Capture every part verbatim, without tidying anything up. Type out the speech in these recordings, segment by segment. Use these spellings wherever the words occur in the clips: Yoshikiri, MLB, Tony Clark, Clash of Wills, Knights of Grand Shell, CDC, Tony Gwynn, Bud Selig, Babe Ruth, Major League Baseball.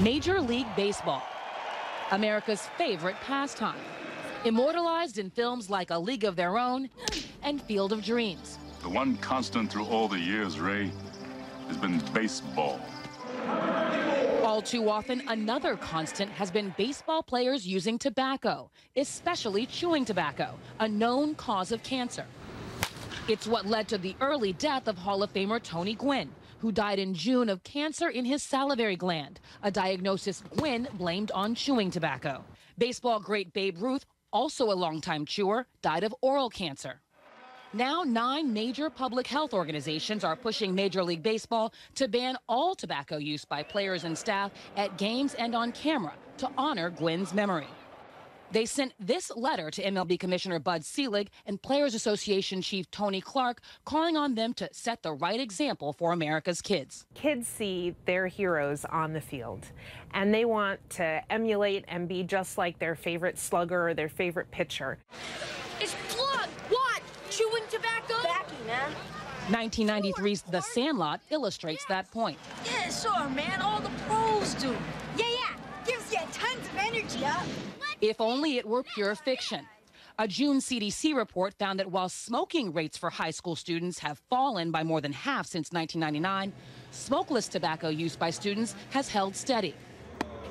Major League Baseball, America's favorite pastime, immortalized in films like A League of Their Own and Field of Dreams. The one constant through all the years, Ray, has been baseball. All too often, another constant has been baseball players using tobacco, especially chewing tobacco, a known cause of cancer. It's what led to the early death of Hall of Famer Tony Gwynn, who died in June of cancer in his salivary gland, a diagnosis Gwynn blamed on chewing tobacco. Baseball great Babe Ruth, also a longtime chewer, died of oral cancer. Now, nine major public health organizations are pushing Major League Baseball to ban all tobacco use by players and staff at games and on camera to honor Gwynn's memory. They sent this letter to M L B Commissioner Bud Selig and Players Association Chief Tony Clark, calling on them to set the right example for America's kids. Kids see their heroes on the field, and they want to emulate and be just like their favorite slugger or their favorite pitcher. It's blood! What? Chewing tobacco? Backy, man. nineteen ninety-three's The Sandlot illustrates yeah. that point. Yeah, sure, man. All the pros do. Yeah, yeah. Gives you tons of energy up. If only it were pure fiction. A June C D C report found that while smoking rates for high school students have fallen by more than half since nineteen ninety-nine, smokeless tobacco use by students has held steady.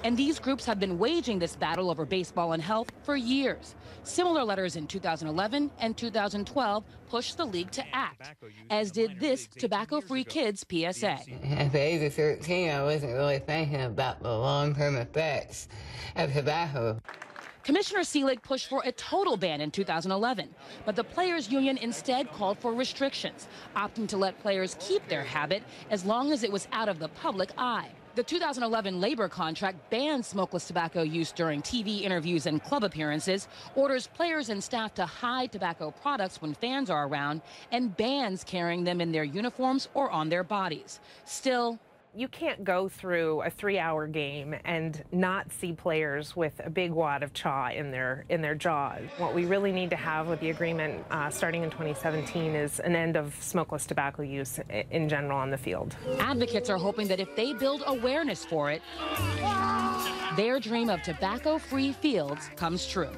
And these groups have been waging this battle over baseball and health for years. Similar letters in two thousand eleven and two thousand twelve pushed the league to act, as did this Tobacco-Free Kids P S A. At the age of thirteen, I wasn't really thinking about the long-term effects of tobacco. Commissioner Selig pushed for a total ban in two thousand eleven, but the Players Union instead called for restrictions, opting to let players keep their habit as long as it was out of the public eye. The two thousand eleven labor contract bans smokeless tobacco use during T V interviews and club appearances, orders players and staff to hide tobacco products when fans are around, and bans carrying them in their uniforms or on their bodies. Still, you can't go through a three-hour game and not see players with a big wad of chaw in their in their jaws. What we really need to have with the agreement uh, starting in twenty seventeen is an end of smokeless tobacco use in general on the field. Advocates are hoping that if they build awareness for it, their dream of tobacco-free fields comes true.